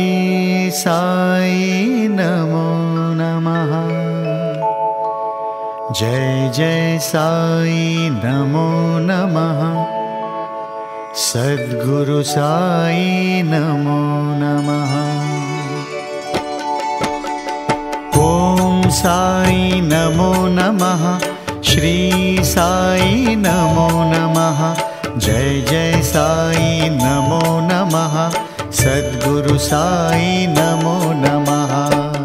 ॐ साई नमो नमः। जय जय साई नमो नमः। सद्गुरु साई नमो नमः। ॐ साई नमो नमः। श्री साई नमो नमः। जय जय साई नमो नमः। सद्गुरु साई नमो नमः। ॐ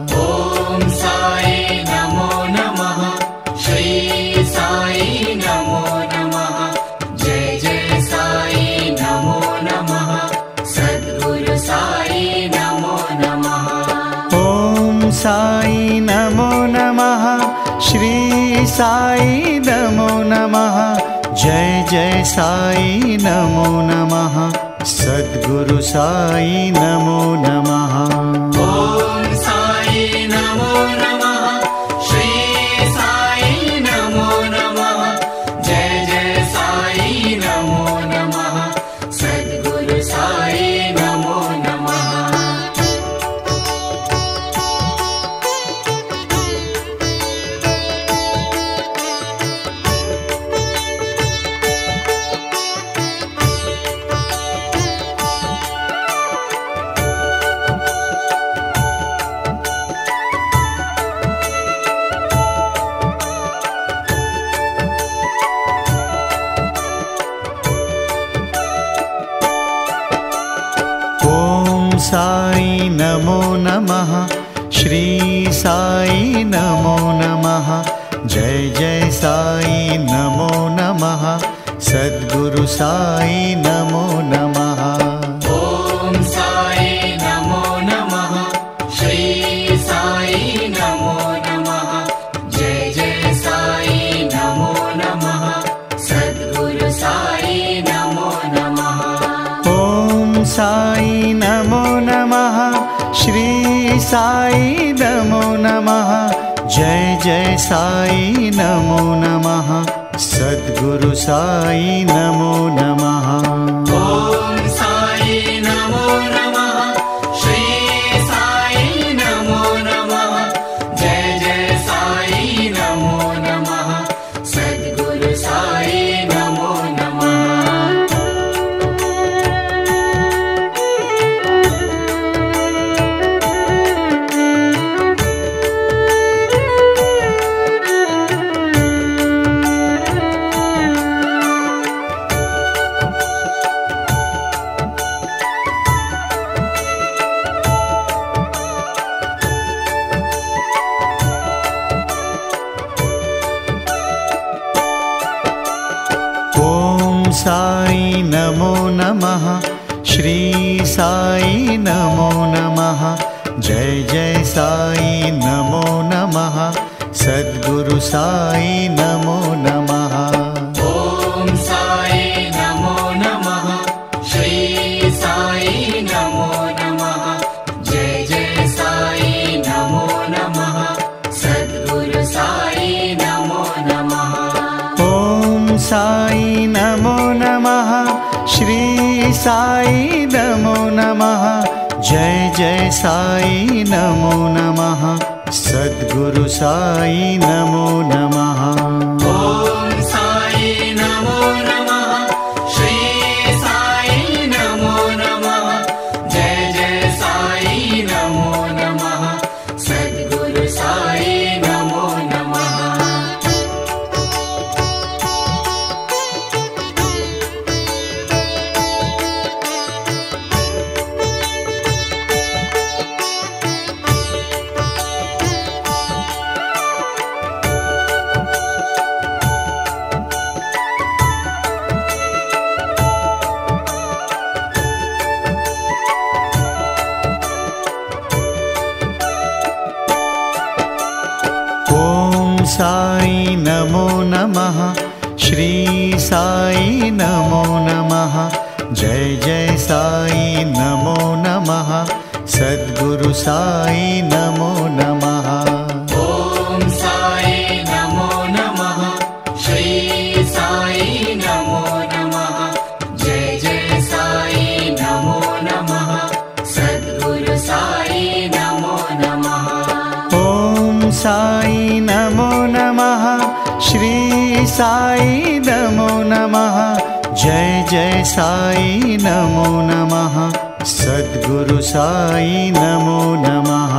साई नमो नमः। श्री साई नमो नमः। जय जय साई नमो नमः। सद्गुरु साई नमो नमः। ॐ साई नमो नमः। श्री साई नमो नमः। जय जय साई नमो नमः। सद्गुरु साई नमो नमः। ॐ साई नमो नमः। श्री साई नमो नमः। जय जय साई नमो नमः। सद्गुरु साई नमो नमः। ॐ साई नमो नमः। श्री साई नमो नमः। जय जय साई नमो नमः। सद्गुरु साई नमो नमः। ॐ साई नमो नमः। श्री साई नमो नमः। जय जय साई नमो नमः। सद्गुरु साई नमो नमः। ॐ साई नमो नमः। श्री साई नमो नमः। जय जय साई नमो नमः। सद्गुरु साई नमो नमः। ॐ साई नमो नमः। श्री साई नमो नमः। जय जय साई नमो नमः। सद्गुरु साई नमो नमः। साई नमो नमः। श्री साई नमो नमः। जय जय साई नमो नमः। सद्गुरु साई नमो नमः। ॐ साई नमो नमः। श्री साई नमो नमः। जय जय साई नमो नमः। सद्गुरु साई नमो नमः। ॐ साई नमो नमः। श्री साई नमो नमः। जय जय साई नमो नमः। सद्गुरु साई नमो नमः। ॐ साई नमो नमः। श्री साई नमो नमः। जय जय साई नमो नमः। सद्गुरु साई नमो नमः। ॐ साई नमो नमः। श्री साई नमो नमः। जय जय साई नमो नमः। सद्गुरु साई नमो नमः। ॐ साई नमो नमः। श्री साई नमो नमः। जय जय साई नमो नमः। सद्गुरु साई साई नमो नमः, श्री साई नमो नमः, जय जय साई नमो नमः, सद्गुरु साई नमो नमः।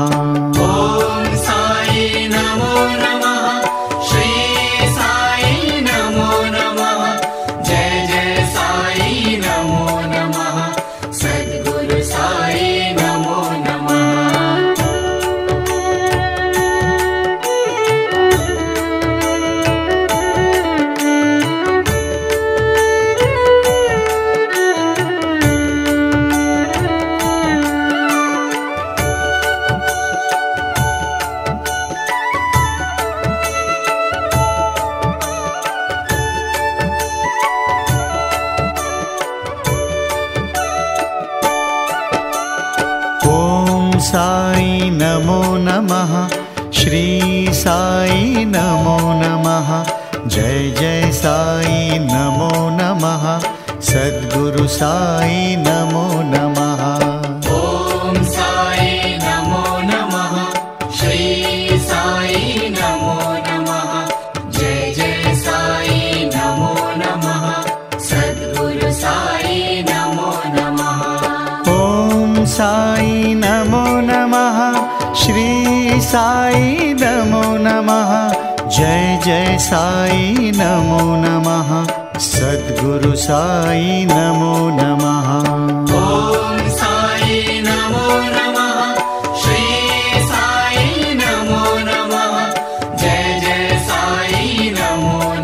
साई नमो नमः, श्री साई नमो नमः, जय जय साई नमो नमः, सद्गुरु साई नमो नमः। ॐ साई नमो नमः, श्री साई नमो नमः, जय जय साई नमो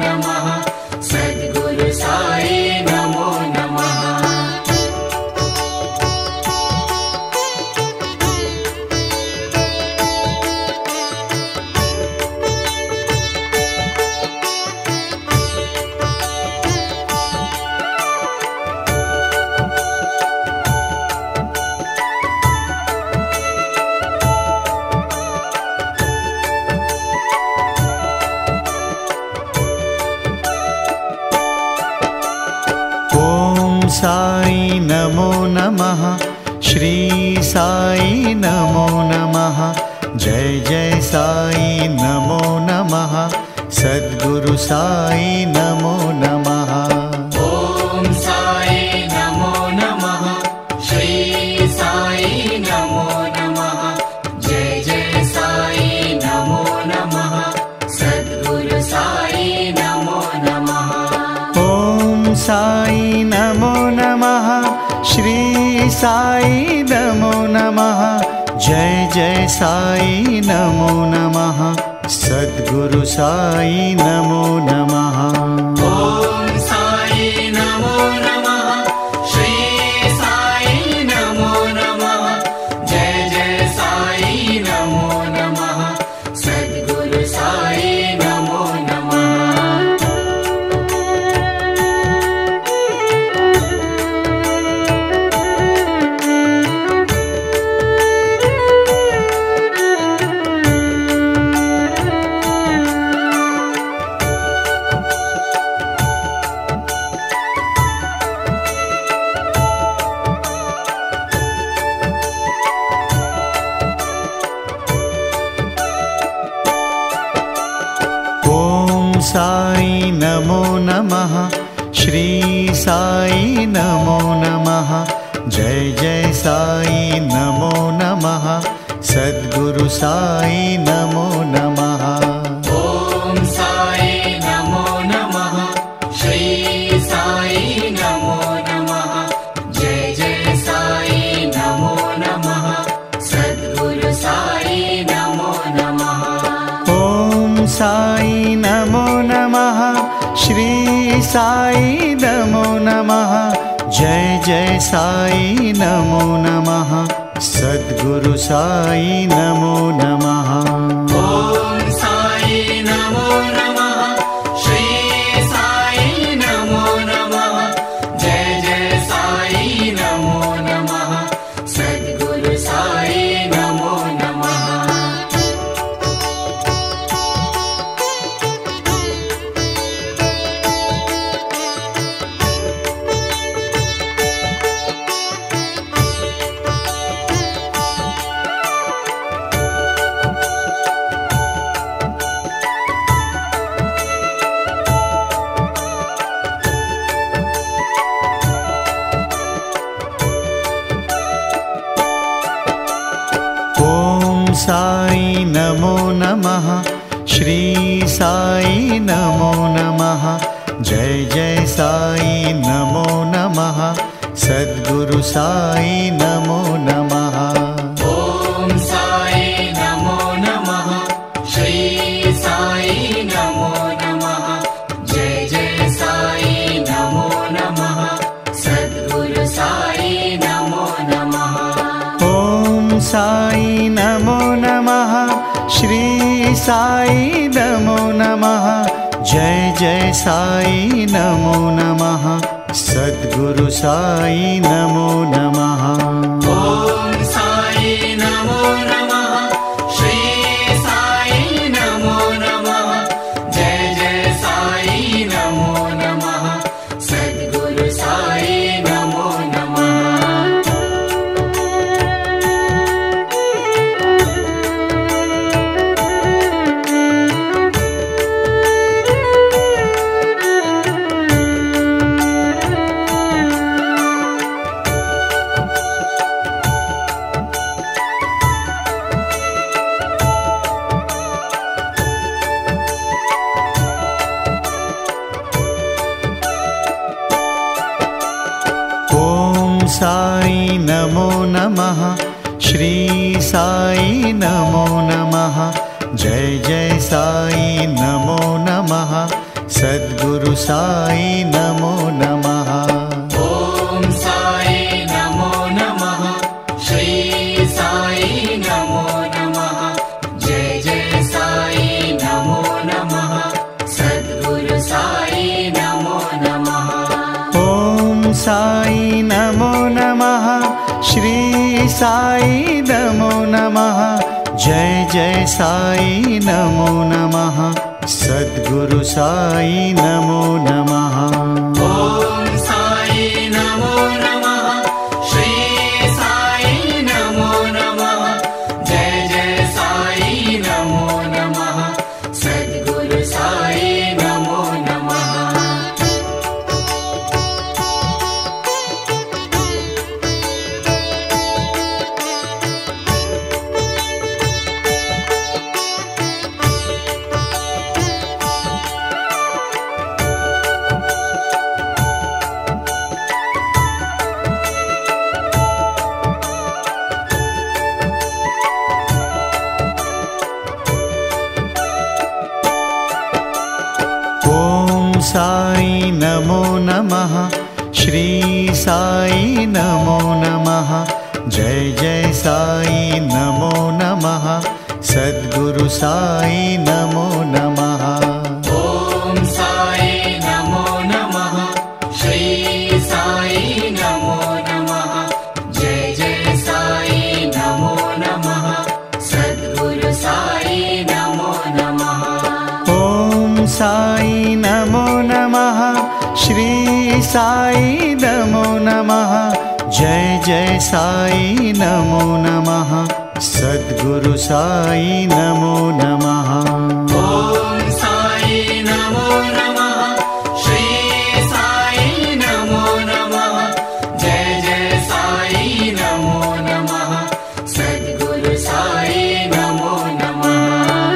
नमः, सद्गुरु साई नमो नमः। ॐ साई नमो नमः, श्री साई नमो नमः, जय जय साई नमो नमः, सद्गुरु साई नमो नमः। ॐ साई नमो नमः, श्री साई नमो नमः, जय जय साई नमो नमः, सद्गुरु साई नमो नमः। साई नमो नमः, श्री साई नमो नमः, जय जय साई नमो नमः, सद्गुरु साई नमो नमः। ॐ साई नमो नमः, श्री साई नमो नमः, जय जय साई नमो नमः, सद्गुरु साई नमो नमः। ॐ साई नमो नमः, श्री साई नमो नमः, जय जय साई नमो नमः, सद्गुरु साई नमो नमः। ॐ साई नमो नमः, श्री साई नमो नमः, जय जय साई नमो नमः, सद्गुरु साई नमो नमः। साई नमो नमः, श्री साई नमो नमः, जय जय साई नमो नमः, सद्गुरु साई नमो नमः। ॐ साई नमो नमः, श्री साई नमो नमः, जय जय साई नमो नमः, सद्गुरु साई नमो नमः। ॐ साई नमो नमः, श्री साई नमो नमः, जय जय साई नमो नमः, सद्गुरु साई नमो नमः। ॐ साई नमो नमः, श्री साई नमो नमः, जय जय साई नमो नमः, सद्गुरु साई नमो नमः। ॐ साई नमो नमः। श्री साई नमो नमः। जय जय साई नमो नमः। सद्गुरु साई नमो नमः। ॐ साई नमो नमः। श्री साई नमो नमः। जय जय साई नमो नमः। सद्गुरु साई नमो नमः। ॐ साई नमो नमः। श्री साई नमो नमः। जय जय साई नमो नमः। सद्गुरु साई नमो नमः। ॐ साई नमो नमः। श्री साई नमो नमः। जय जय साई नमो नमः। सद्गुरु साई नमो साई नमो नमः। श्री साई नमो नमः। जय जय साई नमो नमः। सद्गुरु साई नमो नमः। ॐ साई नमो नमः। श्री साई नमो नमः। जय जय साई नमो नमः। सद्गुरु साई नमो नमः। ॐ साई नमो नमः। श्री साई नमो नमः। जय जय साई नमो नमः। सद्गुरु साई नमो नमः। ॐ साई नमो नमः। श्री साई नमो नमः।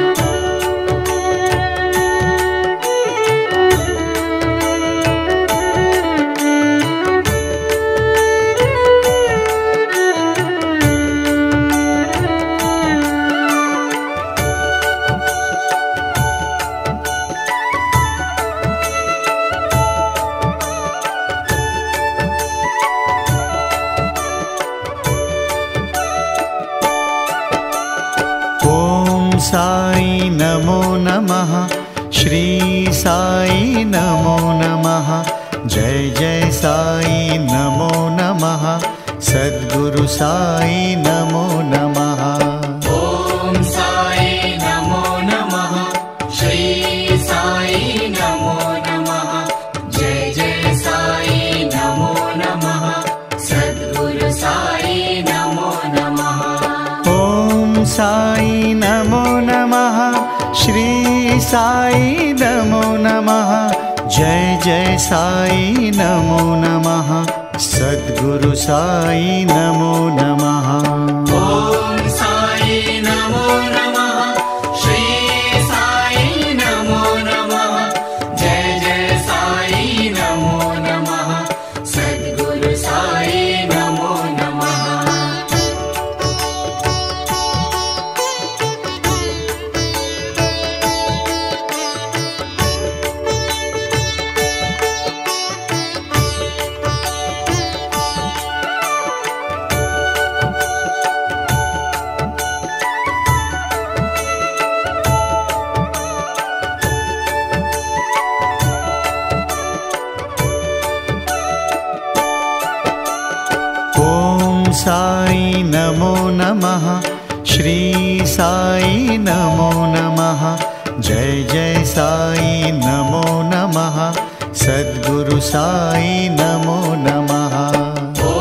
जय जय साई नमो नमः। सद्गुरु साई नमो नमः। साई नमो नमः। श्री साई नमो नमः। जय जय साई नमो नमः। सद्गुरु साई नमो नमः। ॐ साई नमो नमः। श्री साई नमो नमः। जय जय साई नमो नमः। सद्गुरु साई नमो नमः। ॐ साई नमो नमः। श्री साई नमो नमः। जय जय साई नमो नमः। सद्गुरु साई नमो नमः। ॐ साई नमो नमः। श्री साई नमो नमः। जय जय साई नमो नमः। सद्गुरु साई नमो नमः। ॐ साई नमो नमः। श्री साई नमो नमः। जय जय साई नमो नमः। सद्गुरु साई नमो नमः। ॐ साई नमो नमः। श्री साई नमो नमः। जय जय साई नमो नमः। सद्गुरु साई नमो नमः। ॐ साई नमो नमः। श्री साई नमो नमः। जय जय साई नमो नमः। सद्गुरु साई नमो नमः। ॐ साई नमो नमः। श्री साई नमो नमः। जय जय साई नमो नमः। सद्गुरु साई नमो नमः। ॐ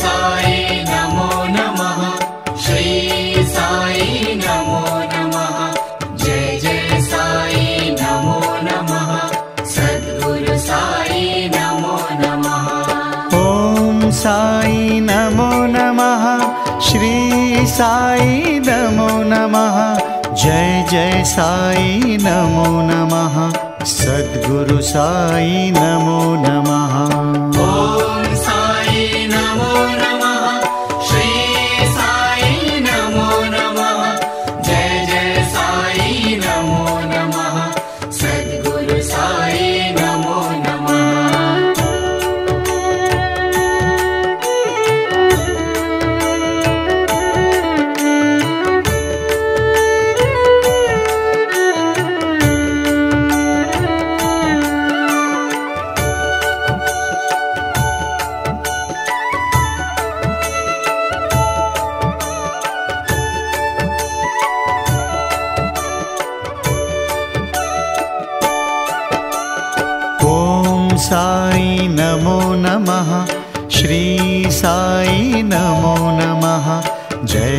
साई नमो नमः। श्री साई नमो नमः। जय जय साई नमो नमः। सद्गुरु साई नमो नमः। ॐ साई नमो नमः। श्री साई नमो नमः। जय जय साई नमो नमः। सद्गुरु साई नमो नमः। ॐ साई नमो नमः। श्री साई नमो नमः। जय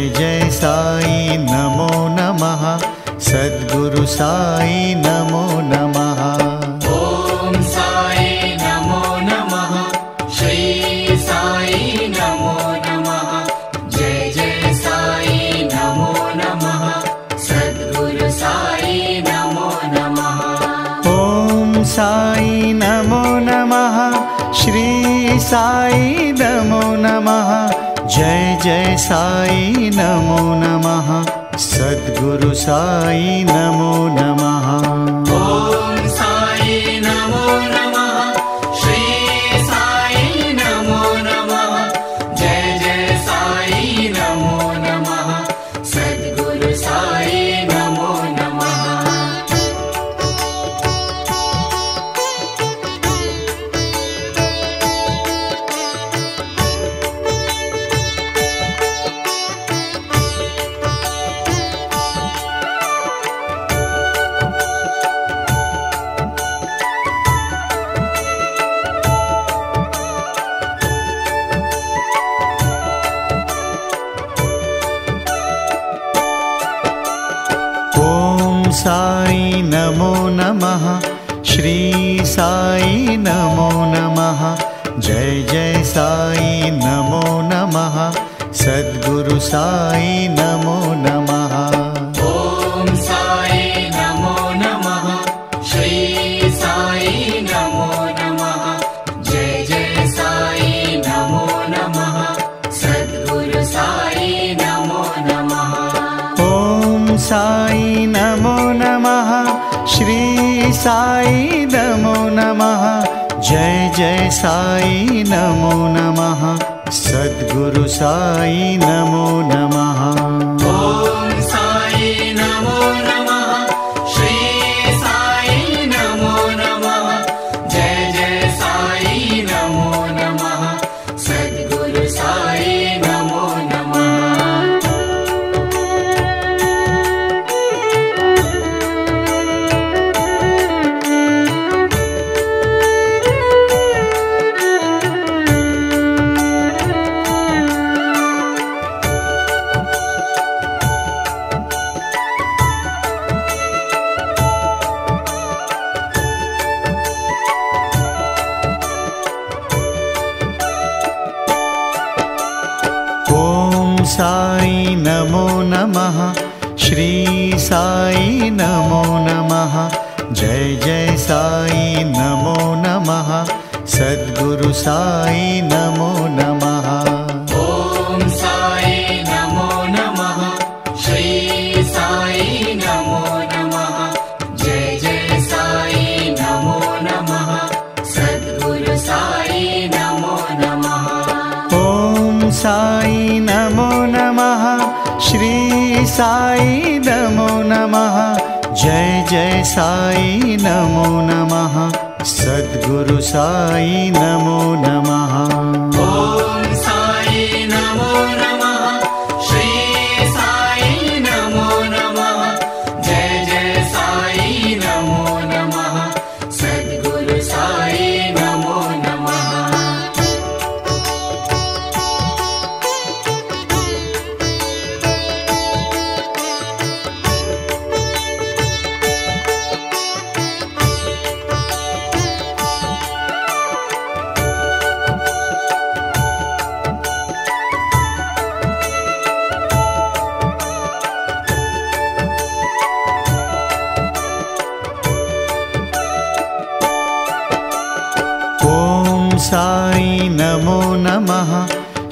जय साई नमो नमः। सद्गुरु साई नमो साई नमो नमः। श्री साई नमो नमः। जय जय साई नमो नमः। सद्गुरु साई नमो नमः। ॐ साई नमो नमः। श्री साई नमो नमः। जय जय साई नमो नमः। सद्गुरु साई नमो नमः। ॐ साई नमो नमः। श्री साई नमो नमः। जय जय साई नमो नमः। सद्गुरु साई नमो नमः। ॐ साई नमो नमः। श्री साई नमो नमः। जय जय साई नमो नमः। सद्गुरु साई नमो नमः। ॐ साई नमो नमः। श्री साई नमो नमः। जय जय साई नमो नमः। सद्गुरु साई नमो नमः। ॐ साई नमो नमः। श्री साई नमो नमः। जय जय साई नमो नमः। सद्गुरु साई नमो नमः। ॐ साई नमो नमः। श्री साई नमो नमः। जय जय साई नमो नमः। सद्गुरु साई नमो नमः। ॐ साई नमो नमः। श्री साई नमो नमः। जय जय साई नमो नमः। सद्गुरु साई नमो नमः। ॐ साई नमो नमः। श्री साई नमो नमः। जय जय साई नमो नमः। सद्गुरु साई नमो नमः। ॐ साई नमो नमः। श्री साई नमो नमः। जय जय साई नमो नमः। सद्गुरु साई नमो नमः। ॐ साई नमो नमः। श्री साई नमो नमः। जय जय साई नमो नमः। सद्गुरु साई नमो नमः। ॐ साई नमो नमः। श्री साई नमो नमः।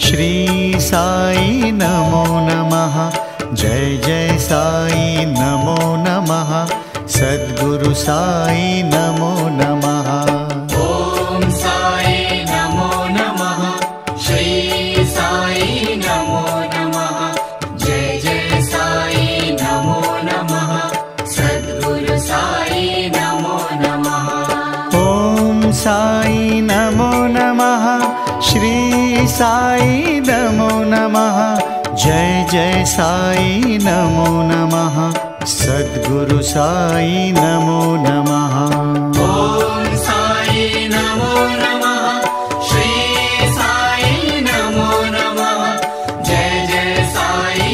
श्री साई नमो नमः। जय जय साई नमो नमः। सद्गुरु साई नमो नमः। ॐ साई नमो नमः। श्री साई नमो नमः। जय जय साई नमो नमः। सद्गुरु साई नमो नमः। ॐ साई नमो नमः। श्री साई नमो नमः। जय जय साई नमो नमः। सद्गुरु साई नमो नमः। ॐ साई नमो नमः। श्री साई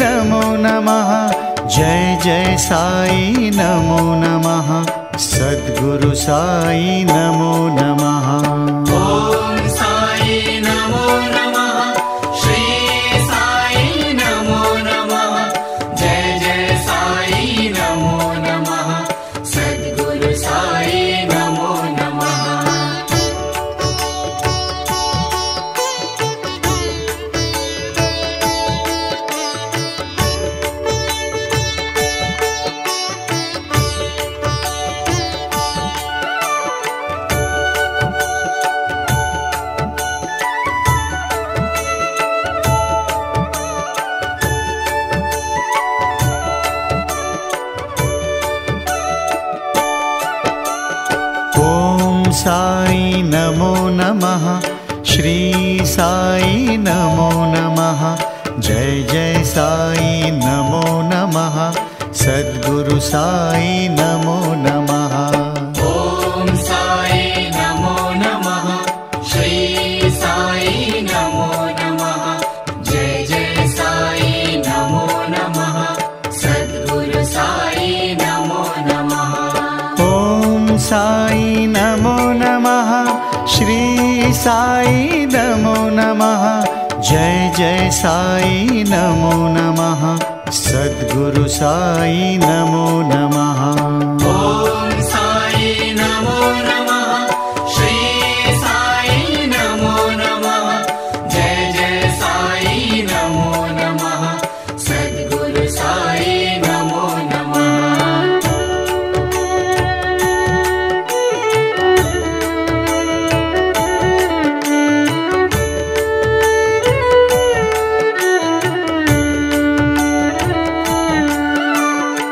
नमो नमः। जय जय साई नमो नमः। सद्गुरु साई नमो साई नमो नमः। श्री साई नमो नमः। जय जय साई नमो नमः। सद्गुरु साई नमो नमः। ॐ साई नमो नमः। श्री साई नमो नमः। जय जय साई नमो नमः। सद्गुरु साई नमो नमः। ॐ साई नमो नमः। श्री साई नमो नमः। जय जय साई नमो नमः। सद्गुरु साई नमो नमः। ॐ साई नमो नमः। श्री साई नमो नमः। जय जय साई नमो नमः। सद्गुरु साई नमो नमः। ॐ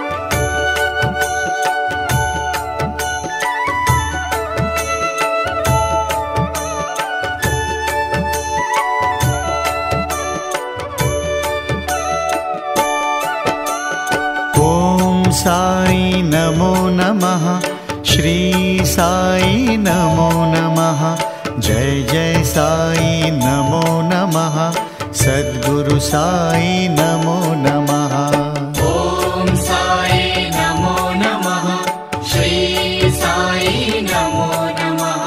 साई नमो नमः। श्री साई नमो नमः। जय जय साई नमो नमः। सद्गुरु साई नमो नमः। ॐ साई नमो नमः। श्री साई नमो नमः। जय जय साई नमो नमः। सद्गुरु साई नमो नमः। ॐ साई नमो नमः। श्री साई नमो नमः।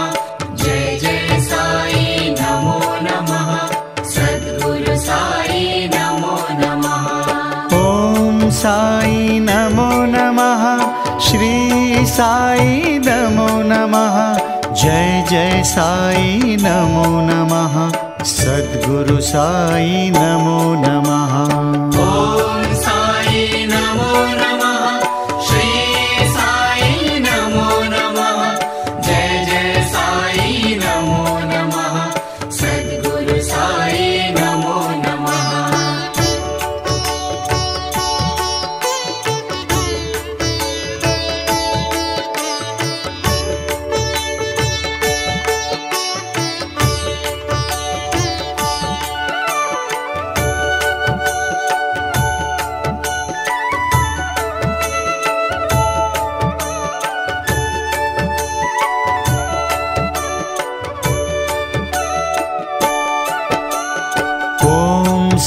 जय जय साई नमो नमः। सद्गुरु साई नमो नमः। ॐ साई नमो नमः। श्री साई नमो नमः। जय जय साई नमो नमः। सद्गुरु साई नमो नमः। साई नमो नमः। श्री साई नमो नमः। जय जय साई नमो नमः। सद्गुरु साई नमो नमः। ॐ साई नमो नमः। श्री साई नमो नमः। जय जय साई नमो नमः। सद्गुरु साई नमो नमः। ॐ साई नमो नमः। श्री साई नमो नमः। जय जय साई नमो नमः। सद्गुरु साई नमो नमः। ॐ साई नमो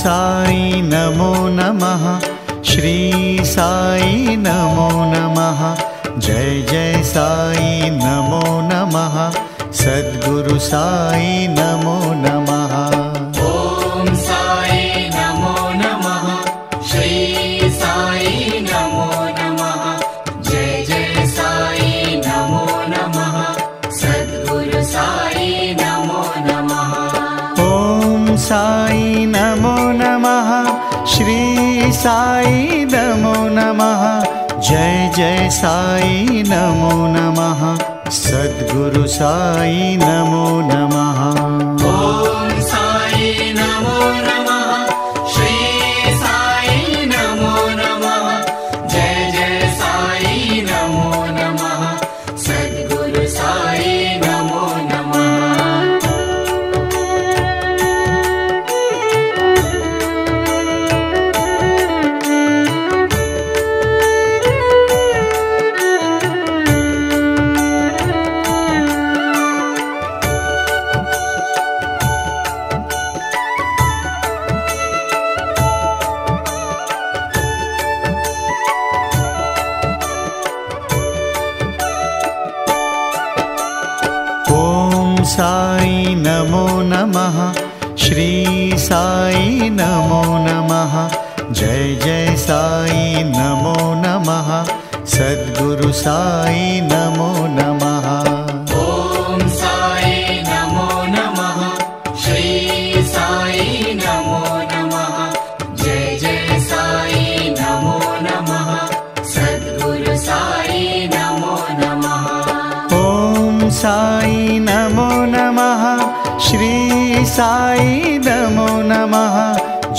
साई नमो नमः। श्री साई नमो नमः। जय जय साई नमो नमः। सद्गुरु साई नमो नमः। ॐ साई नमो नमः। श्री साई नमो नमः। जय जय साई नमो नमः। सद्गुरु साई नमो नमः। ॐ साई नमो नमः। श्री साई नमो नमः। जय जय साई नमो नमः। सद्गुरु साई नमो नमः। ॐ साई नमो नमः। श्री साई नमो नमः।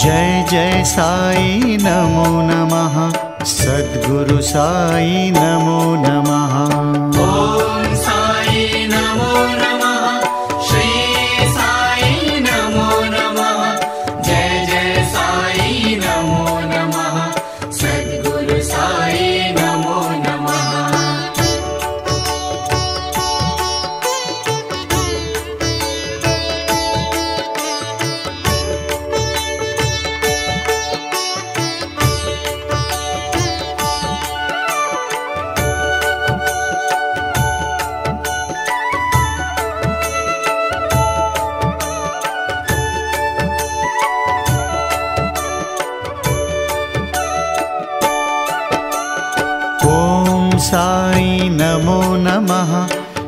जय जय साई नमो नमः। सद्गुरु साई नमो साई नमो नमः।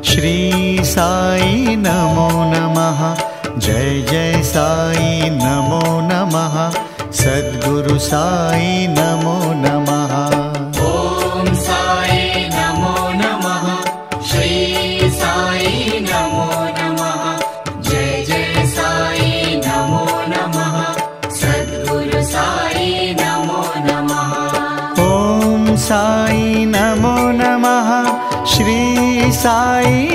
श्री साई नमो नमः। जय जय साई नमो नमः। सद्गुरु साई नमो नमः। ॐ साई नमो नमः। श्री साई नमो नमः। जय जय साई नमो नमः। सद्गुरु साई नमो नमः। ॐ साई नमो नमः। श्री साई नमो नमः।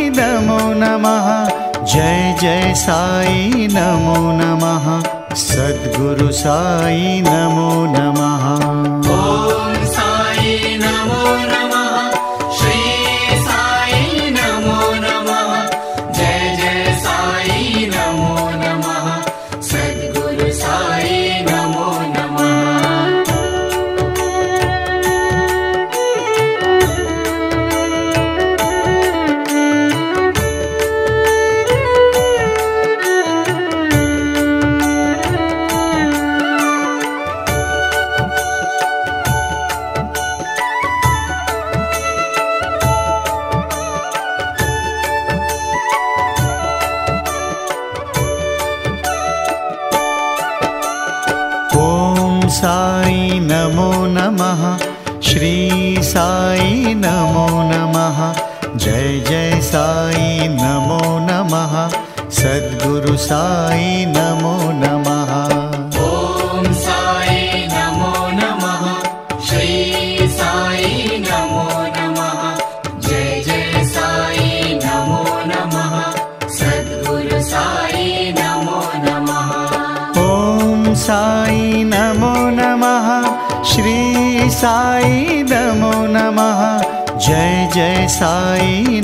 जय जय साई नमो नमः। सद्गुरु साई नमो नमः। ॐ साई नमो नमः। श्री साई नमो नमः। जय जय साई नमो नमः। सद्गुरु साई नमो नमः। साई नमो नमः। श्री साई नमो नमः। जय जय साई नमो नमः। सद्गुरु साई नमो नमः। ॐ साई नमो नमः। श्री साई नमो नमः। जय जय साई नमो नमः। सद्गुरु साई नमो नमः। ॐ साई नमो नमः। श्री साई नमो नमः। जय जय साई नमो नमः। सद्गुरु साई नमो नमः। ॐ साई नमो नमः। श्री साई नमो नमः। जय जय साई नमो नमः। सद्गुरु साई नमो नमः। साई नमो नमः। श्री साई नमो नमः। जय जय साई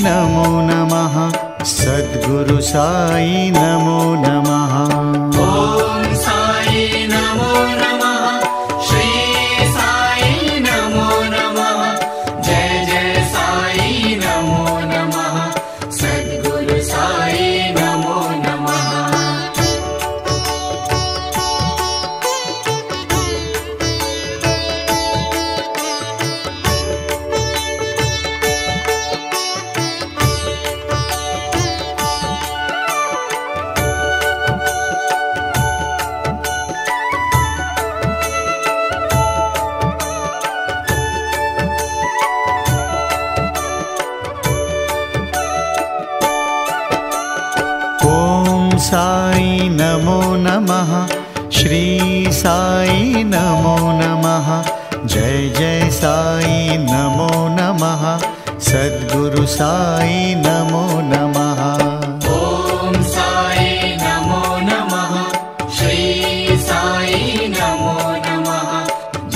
नमो नमः। सद्गुरु साई नमो नमः। ॐ साई नमो नमः। श्री साई नमो नमः। जय जय साई नमो नमः। सद्गुरु साई नमो नमः। ॐ साई नमो नमः। श्री साई नमो नमः। जय जय साई नमो नमः। सद्गुरु साई नमो नमः। ॐ साई नमो ॐ साई नमो नमः। श्री साई नमो नमः। जय जय साई नमो नमः। सद्गुरु साई नमो नमः। ॐ साई नमो नमः। श्री साई नमो नमः।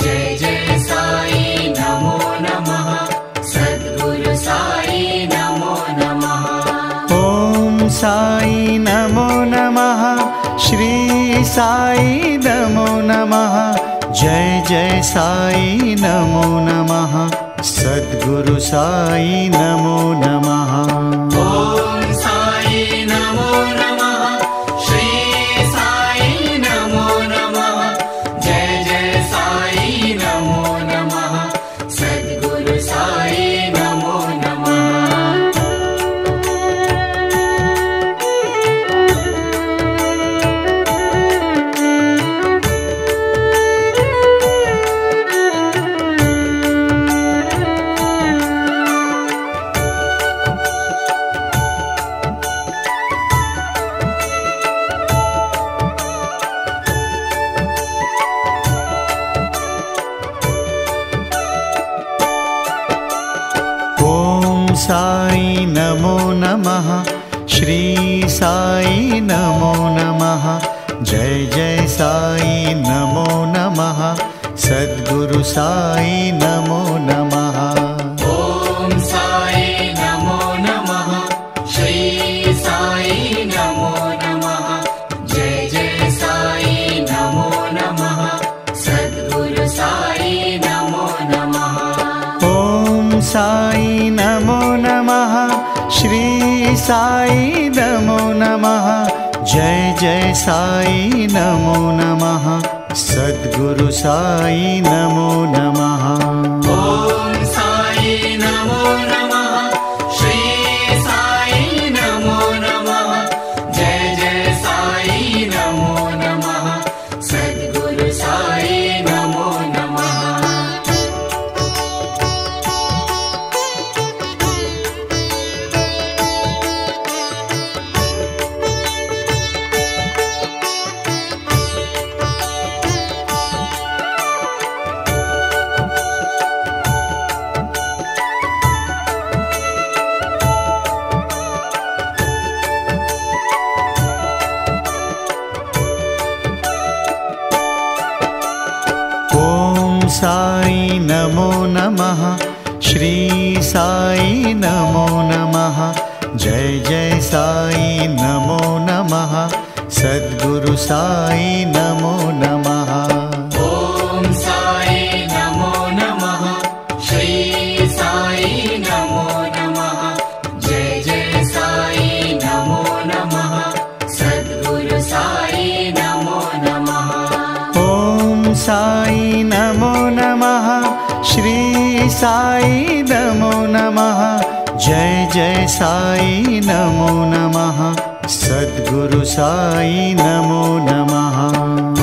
जय जय साई नमो नमः। सद्गुरु साई नमो नमः। ॐ साई नमो नमः। श्री साई नमो नमः। जय जय साई नमो नमः। सद्गुरु साई नमो नमः। ॐ साई नमो नमः। श्री साई नमो नमः। जय जय साई नमो नमः। सद्गुरु साई नमो साई नमो नमः। श्री साई नमो नमः। जय जय साई नमो नमः। सद्गुरु साई नमो नमः। ॐ साई नमो नमः। श्री साई नमो नमः। जय जय साई नमो नमः। सद्गुरु साई नमो नमः। ॐ साई नमो नमः। श्री साई नमो नमः। जय जय साई नमो नमः। सद्गुरु साई नमो नमः। ॐ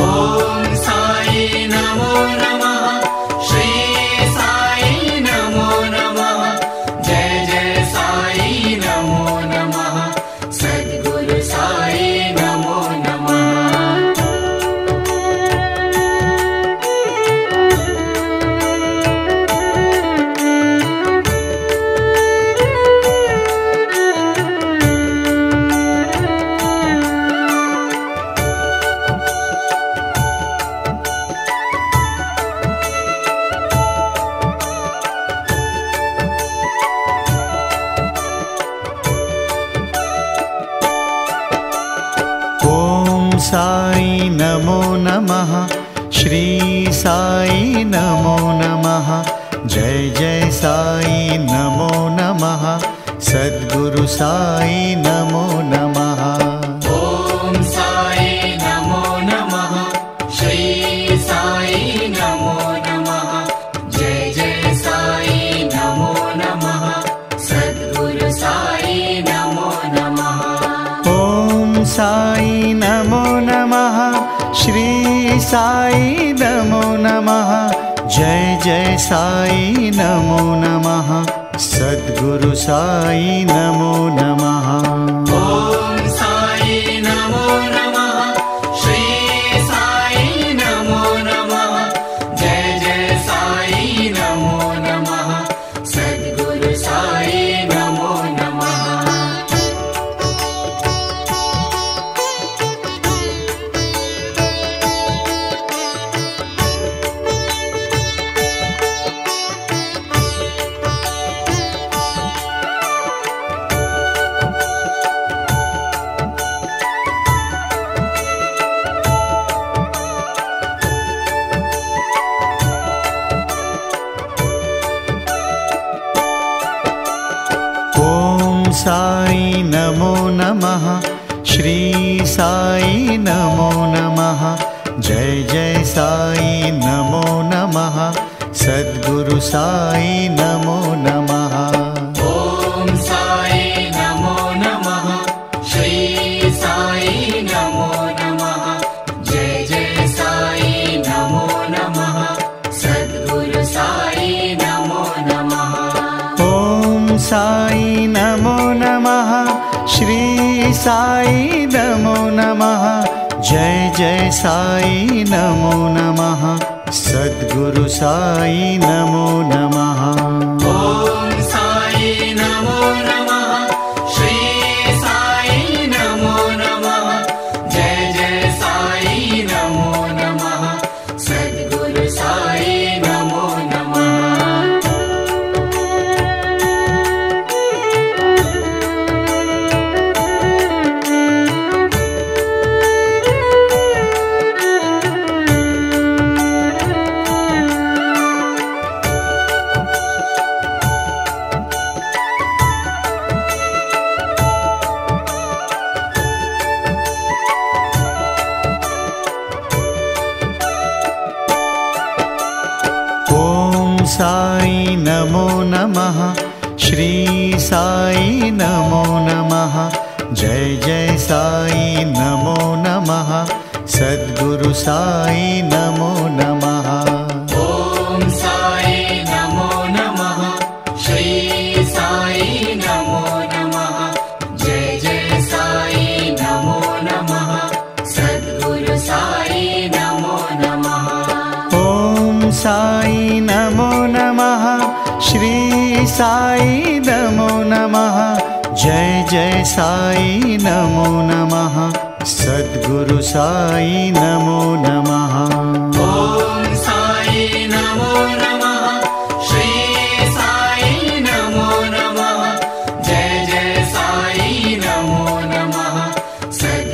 साई नमो नमः। श्री साई नमो नमः। जय जय साई नमो नमः। सद्गुरु साई नमो नमः। साई नमो नमः। श्री साई नमो नमः। जय जय साई नमो नमः। सद्गुरु साई नमो नमः। ॐ साई नमो नमः। श्री साई नमो नमः। जय जय साई नमो नमः। सद्गुरु साई नमो नमः। ॐ साई नमो नमः। श्री साई नमो नमः। जय जय साई नमो नमः। सद्गुरु साई नमो नमः। ॐ साई नमो नमः। श्री साई नमो नमः। जय जय साई नमो नमः। सद्गुरु साई नमो नमः। ॐ साई नमो नमः। श्री साई नमो नमः। जय जय साई नमो नमः। सद्गुरु साई नमो नमः। ॐ साई नमो नमः। श्री साई नमो नमः। जय जय साई नमो नमः। सद्गुरु साई नमो नमः। ॐ साई नमो नमः। श्री साई नमो नमः। जय जय साई नमो नमः। सद्गुरु साई नमो नमः। ॐ साई नमो साई नमो नमः। श्री साई नमो नमः। जय जय साई नमो नमः। सद्गुरु साई नमो नमः। ॐ साई नमो नमः। श्री साई नमो नमः। जय जय साई नमो नमः। सद्गुरु साई नमो नमः। ॐ साई नमो नमः। श्री साई नमो नमः। जय जय साई नमो नमः। सद्गुरु साई नमो नमः। ॐ साई नमो नमः। श्री साई नमो नमः। जय जय साई नमो नमः। सद्गुरु साई नमो साई नमो नमः।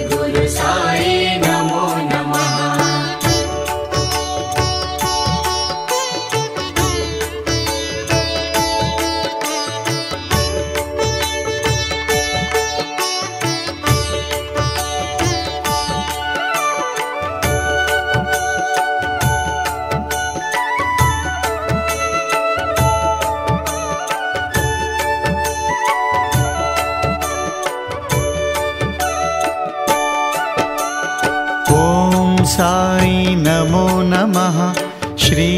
श्री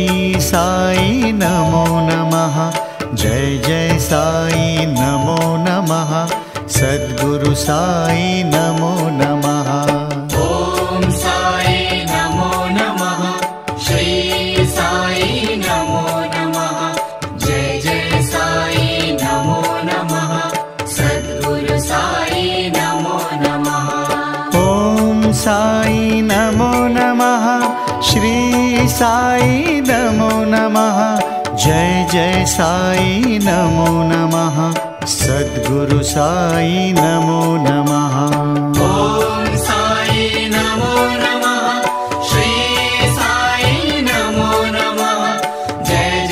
साई नमो नमः। जय जय साई नमो नमः। सद्गुरु साई नमो नमः। ॐ साई नमो नमः। श्री साई नमो नमः। जय जय साई नमो नमः। सद्गुरु साई नमो नमः। ॐ साई नमो नमः। श्री साई नमो नमः। जय जय साई नमो नमः। सद्गुरु साई नमो नमः। ॐ साई नमो नमः। श्री साई नमो नमः।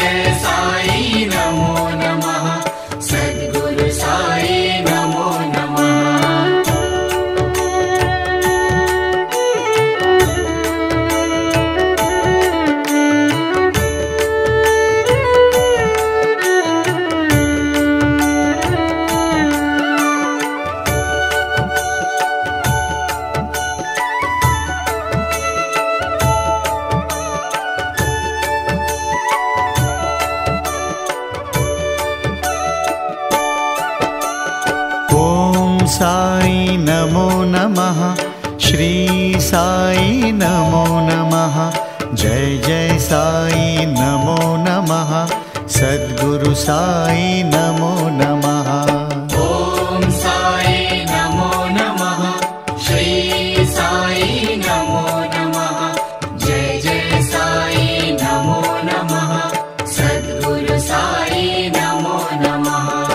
जय जय साई नमो नमः। सद्गुरु साई नमो नमः। ॐ साई नमो नमः। श्री साई नमो नमः। जय जय साई नमो नमः। सद्गुरु साई नमो नमः। ॐ साई नमो नमः। श्री साई नमो नमः। जय जय साई नमो नमः। सद्गुरु साई नमो नमः। ॐ साई नमो नमः। श्री साई नमो नमः। जय जय साई नमो नमः। सद्गुरु साई नमो नमः। ॐ साई नमो नमः।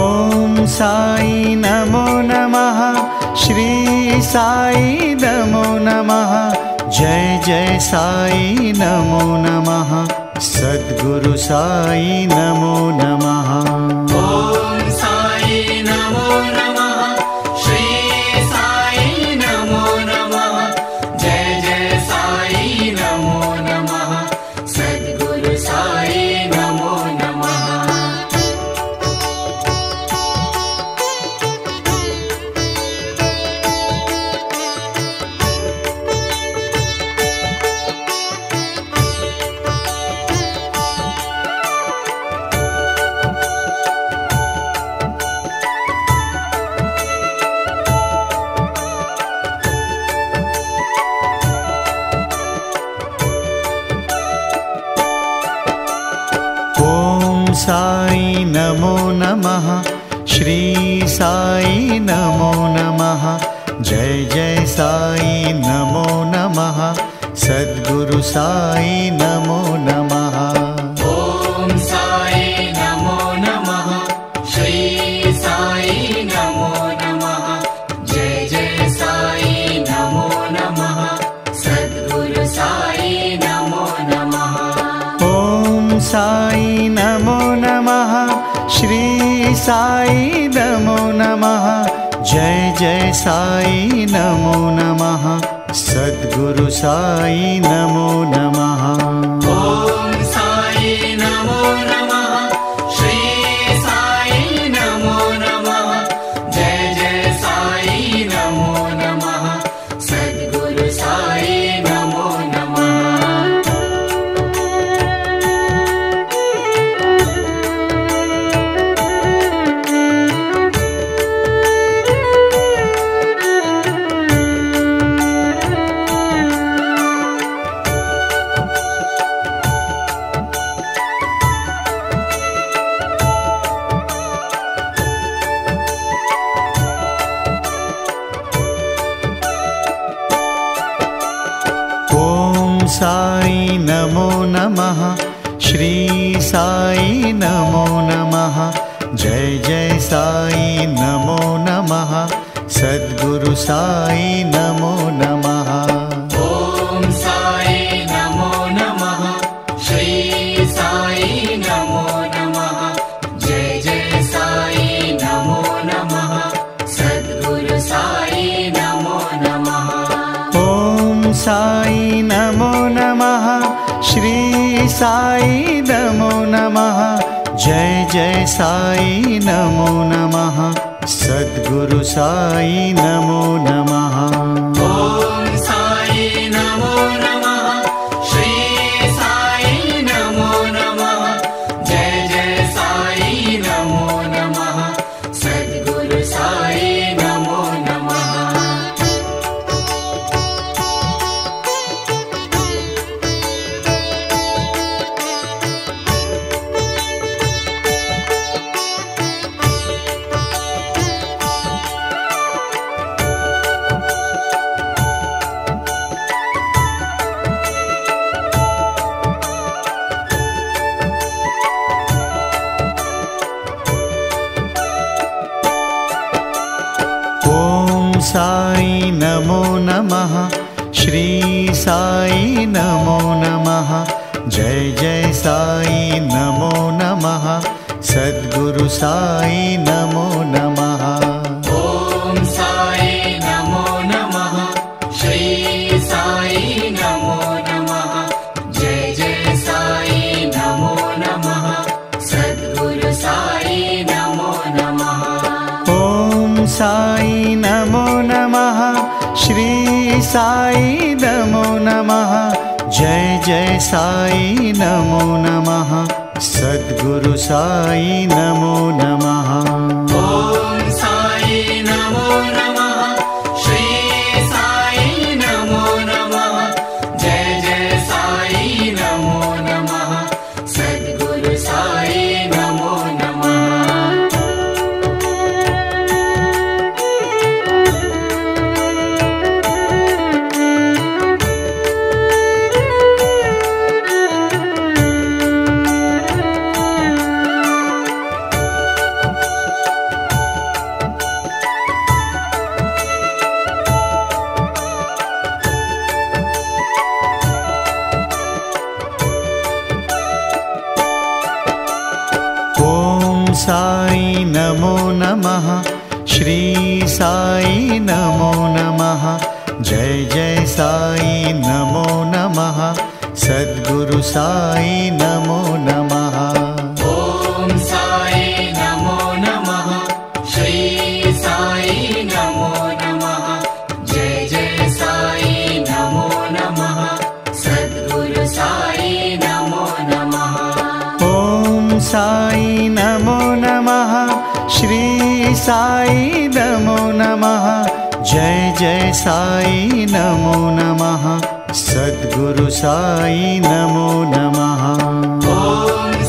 श्री साई नमो नमः। जय जय साई नमो नमः। सद्गुरु साई नमो नमः। ॐ साई नमो नमः। श्री साई नमो नमः। जय जय साई नमो नमः। सद्गुरु साई नमो नमः। ॐ साई नमो नमः। श्री साई नमो नमः। जय जय साई नमो नमः। सद्गुरु साई नमो नमः। ॐ साई नमो नमः। श्री साई नमो नमः। जय जय साई नमो नमः। सद्गुरु साई नमो नमः। ॐ साई नमो साई नमो नमः। श्री साई नमो नमः। जय जय साई नमो नमः। सद्गुरु साई नमो नमः। ॐ साई नमो नमः। श्री साई नमो नमः। जय जय साई नमो नमः। सद्गुरु साई नमो नमः। ॐ साई नमो नमः। श्री साई नमो नमः। जय जय साई नमो नमः। सद्गुरु साई नमो नमः। ॐ साई नमो नमः। श्री साई नमो नमः। जय जय साई नमो नमः। सद्गुरु साई नमो साई नमो नमः। श्री साई नमो नमः। जय जय साई नमो नमः। सद्गुरु साई नमो नमः। ॐ साई नमो नमः। श्री साई नमो नमः। जय जय साई नमो नमः। सद्गुरु साई नमो नमः। ॐ साई नमो नमः। श्री साई नमो नमः। जय जय साई नमो नमः। सद्गुरु साई नमो नमः। ॐ साई नमो नमः। श्री साई नमो नमः। जय जय साई नमो नमः। सद्गुरु साई नमो नमः। साई नमो नमः। श्री साई नमो नमः। जय जय साई नमो नमः। सद्गुरु साई नमो नमः। ॐ साई नमो नमः। श्री साई नमो नमः। जय जय साई नमो नमः। सद्गुरु साई नमो नमः। ॐ साई नमो नमः। श्री साई नमो नमः। जय जय साई नमो नमः। सद्गुरु साई नमो नमः। ॐ साई नमो नमः। श्री साई नमो नमः। जय जय साई नमो नमः। सद्गुरु साई नमो नमः। साई नमो नमः। श्री साई नमो नमः। जय जय साई नमो नमः। सद्गुरु साई नमो नमः। ॐ साई नमो नमः। श्री साई नमो नमः। जय जय साई नमो नमः। सद्गुरु साई नमो नमः। ॐ साई नमो नमः। श्री साई नमो नमः। जय जय साई नमो नमः। सद्गुरु साई नमो नमः। ॐ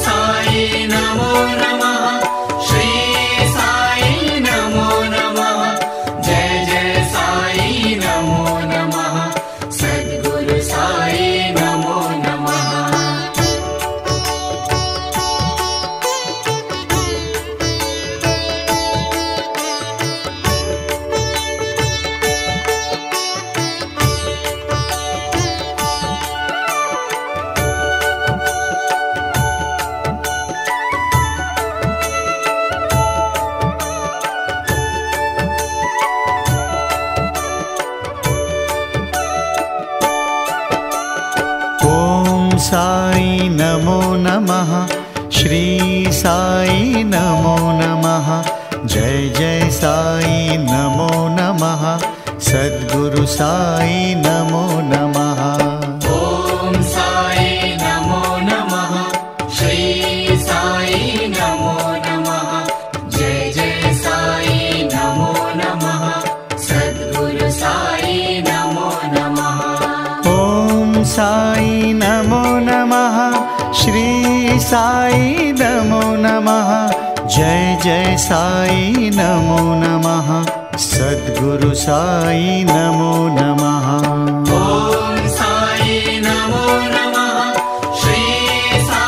साई नमो साई नमो नमः। श्री साई नमो नमः। जय जय साई नमो नमः। सद्गुरु साई नमो नमः। ॐ साई नमो नमः। श्री साई नमो नमः। जय जय साई नमो नमः। सद्गुरु साई नमो नमः। ॐ साई नमो नमः। श्री साई नमो नमः। जय जय साई नमो नमः। सद्गुरु साई नमो नमः। ॐ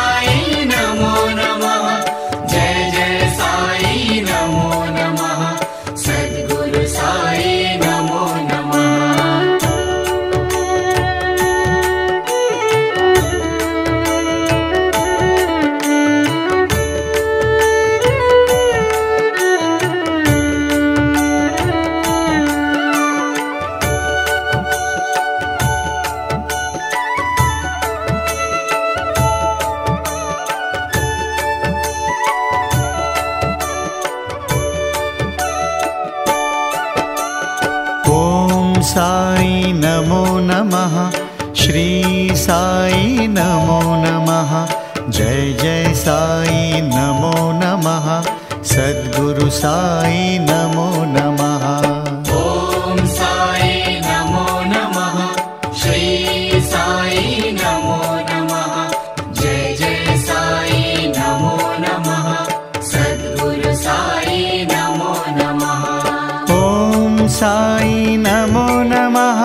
साई नमो नमः।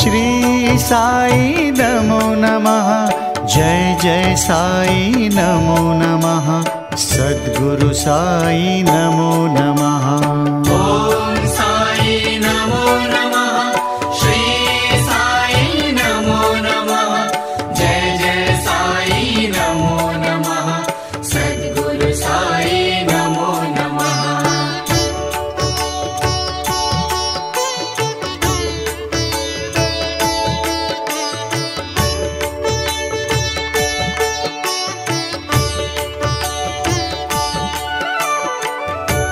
श्री साई नमो नमः। जय जय साई नमो नमः। सद्गुरु साई नमो साई नमो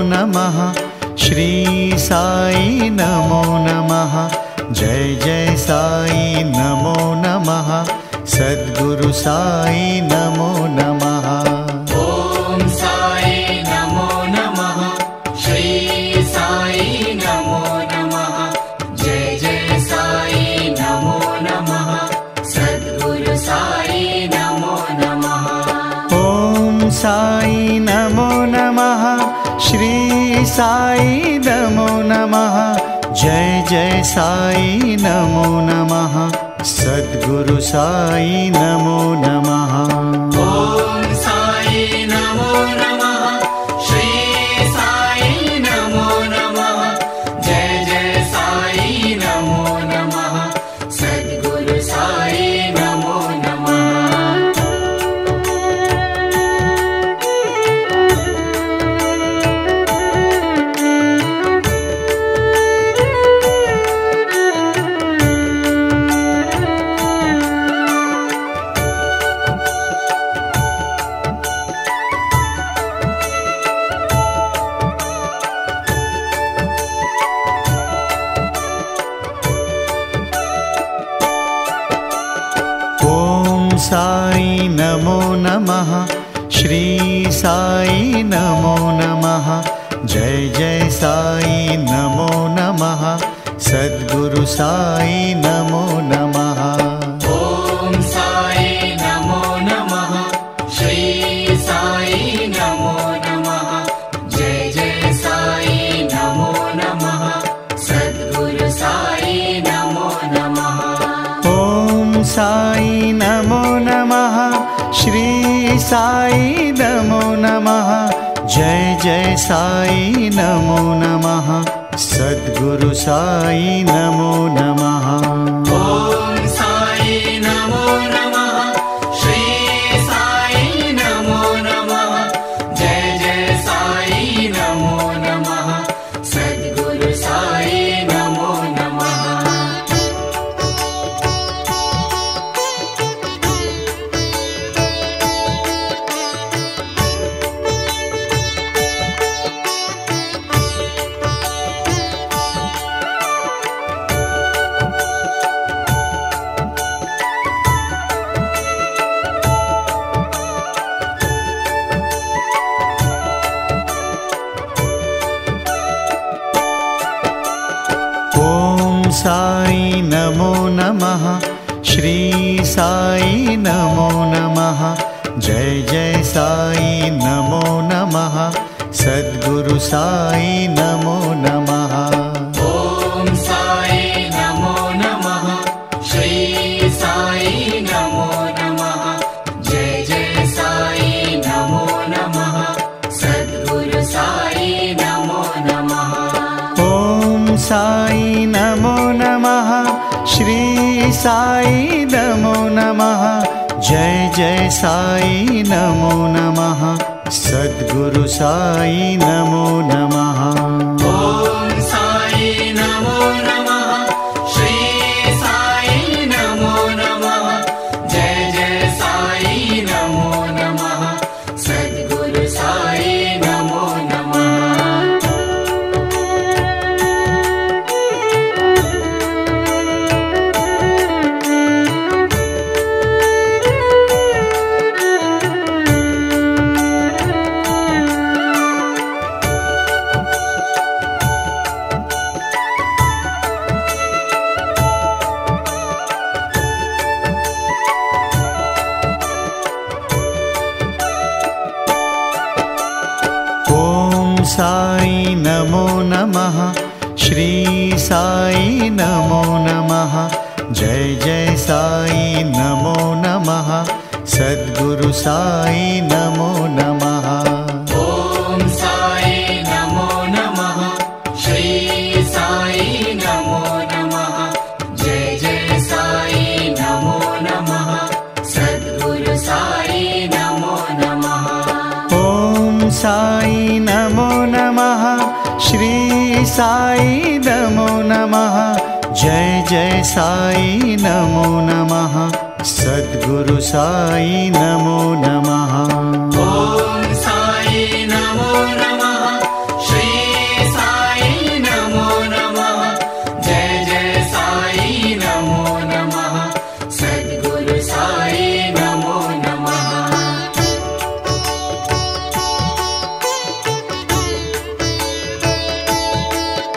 नमः। श्री साई नमो नमः। जय जय साई नमो नमः। सद्गुरु साई नमो नमः। ॐ साई नमो नमः। श्री साई नमो नमः। जय जय साई नमो नमः। सद्गुरु साई नमो नमः। ॐ साई नमो नमः। श्री साई नमो नमः। जय जय साई नमो नमः। सद्गुरु साई नमो नमः। ॐ साई नमो नमः। श्री साई नमो नमः। जय जय साई नमो नमः। सद्गुरु साई नमो नमः। साई नमो नमः। श्री साई नमो नमः। जय जय साई नमो नमः। सद्गुरु साई नमो नमः। ॐ साई नमो नमः। श्री साई नमो नमः। जय जय साई नमो नमः। सद्गुरु साई नमो नमः। ॐ साई नमो नमः। श्री साई नमो नमः। जय जय साई नमो नमः। सद्गुरु साई नमो नमः। ॐ साई नमो नमः। श्री साई नमो नमः। जय जय साई नमो नमः। सद्गुरु साई नमो नमः। साई नमो नमः। श्री साई नमो नमः। जय जय साई नमो नमः। सद्गुरु साई नमो नमः। ॐ साई नमो नमः। श्री साई नमो नमः। जय जय साई नमो नमः। सद्गुरु साई नमो नमः। ॐ साई नमो नमः। श्री साई नमो नमः। जय जय साई नमो नमः। सद्गुरु साई नमो नमः। ॐ साई नमो साई नमो नमः। श्री साई नमो नमः। जय जय साई नमो नमः। सद्गुरु साई नमो नमः। ॐ साई नमो नमः। श्री साई नमो नमः। जय जय साई नमो नमः। सद्गुरु साई नमो नमः। ॐ साई नमो नमः। श्री साई नमो नमः। जय जय साई नमो नमः। सद्गुरु साई नमो नमः। ॐ साई नमो नमः। श्री साई नमो नमः। जय जय साई नमो नमः। सद्गुरु साई नमो साई नमो नमः। श्री साई नमो नमः। जय जय साई नमो नमः। सद्गुरु साई नमो नमः। ॐ साई नमो नमः। श्री साई नमो नमः। जय जय साई नमो नमः। सद्गुरु साई नमो नमः। ॐ साई नमो नमः।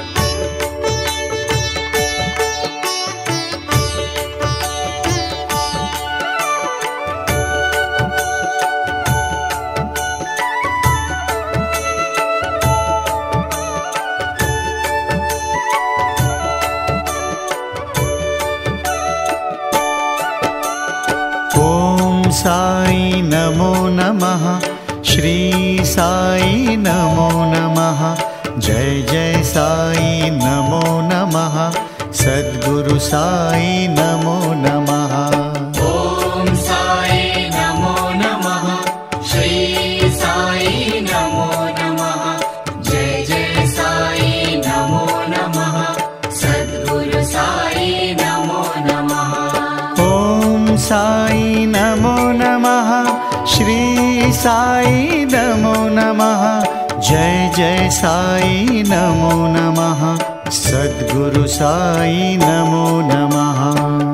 श्री साई नमो नमः। जय जय साई नमो नमः। सद्गुरु साई नमो नमः। ॐ साई नमो नमः। श्री साई नमो नमः। जय जय साई नमो नमः। सद्गुरु साई नमो नमः। साई नमो नमः। श्री साई नमो नमः। जय जय साई नमो नमः। सद्गुरु साई नमो नमः। ॐ साई नमो नमः। श्री साई नमो नमः। जय जय साई नमो नमः। सद्गुरु साई नमो नमः। ॐ साई नमो नमः। श्री साई नमो नमः। जय जय साई नमो नमः। सद्गुरु साई नमो नमः।